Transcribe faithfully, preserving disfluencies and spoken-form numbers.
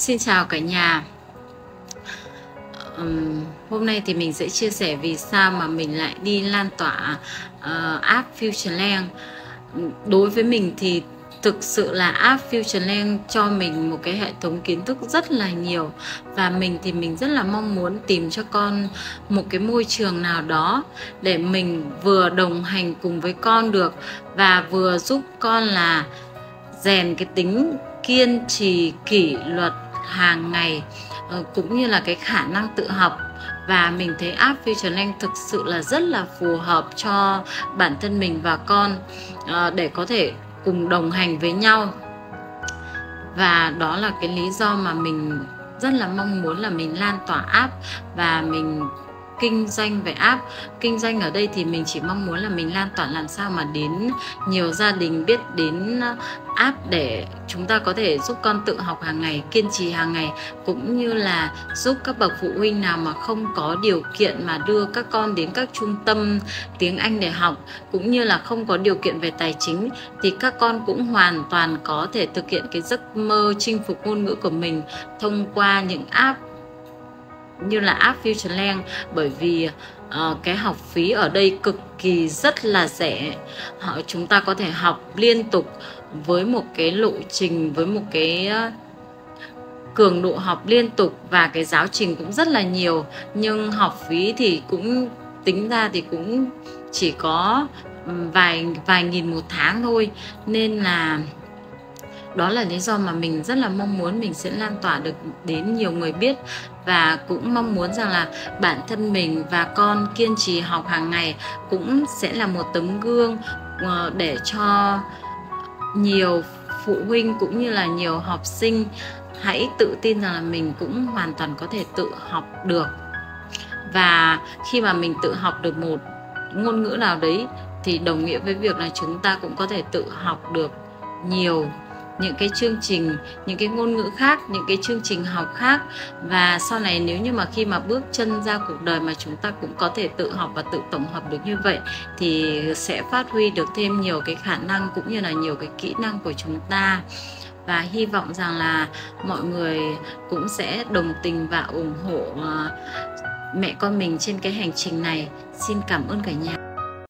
Xin chào cả nhà. um, Hôm nay thì mình sẽ chia sẻ vì sao mà mình lại đi lan tỏa uh, app FutureLang. Đối với mình thì thực sự là app FutureLang cho mình một cái hệ thống kiến thức rất là nhiều. Và mình thì mình rất là mong muốn tìm cho con một cái môi trường nào đó để mình vừa đồng hành cùng với con được, và vừa giúp con là rèn cái tính kiên trì, kỷ luật hàng ngày, cũng như là cái khả năng tự học. Và mình thấy app FutureLang thực sự là rất là phù hợp cho bản thân mình và con để có thể cùng đồng hành với nhau. Và đó là cái lý do mà mình rất là mong muốn là mình lan tỏa app và mình kinh doanh về app. Kinh doanh ở đây thì mình chỉ mong muốn là mình lan tỏa làm sao mà đến nhiều gia đình biết đến app để chúng ta có thể giúp con tự học hàng ngày, kiên trì hàng ngày, cũng như là giúp các bậc phụ huynh nào mà không có điều kiện mà đưa các con đến các trung tâm tiếng Anh để học, cũng như là không có điều kiện về tài chính, thì các con cũng hoàn toàn có thể thực hiện cái giấc mơ chinh phục ngôn ngữ của mình thông qua những app như là app FutureLang. Bởi vì uh, cái học phí ở đây cực kỳ rất là rẻ. Họ chúng ta có thể học liên tục với một cái lộ trình, với một cái uh, cường độ học liên tục, và cái giáo trình cũng rất là nhiều. Nhưng học phí thì cũng tính ra thì cũng chỉ có vài vài nghìn một tháng thôi. Nên là đó là lý do mà mình rất là mong muốn mình sẽ lan tỏa được đến nhiều người biết, và cũng mong muốn rằng là bản thân mình và con kiên trì học hàng ngày cũng sẽ là một tấm gương để cho nhiều phụ huynh cũng như là nhiều học sinh hãy tự tin rằng là mình cũng hoàn toàn có thể tự học được. Và khi mà mình tự học được một ngôn ngữ nào đấy thì đồng nghĩa với việc là chúng ta cũng có thể tự học được nhiều những cái chương trình, những cái ngôn ngữ khác, những cái chương trình học khác. Và sau này nếu như mà khi mà bước chân ra cuộc đời mà chúng ta cũng có thể tự học và tự tổng hợp được như vậy, thì sẽ phát huy được thêm nhiều cái khả năng cũng như là nhiều cái kỹ năng của chúng ta. Và hy vọng rằng là mọi người cũng sẽ đồng tình và ủng hộ mẹ con mình trên cái hành trình này. Xin cảm ơn cả nhà.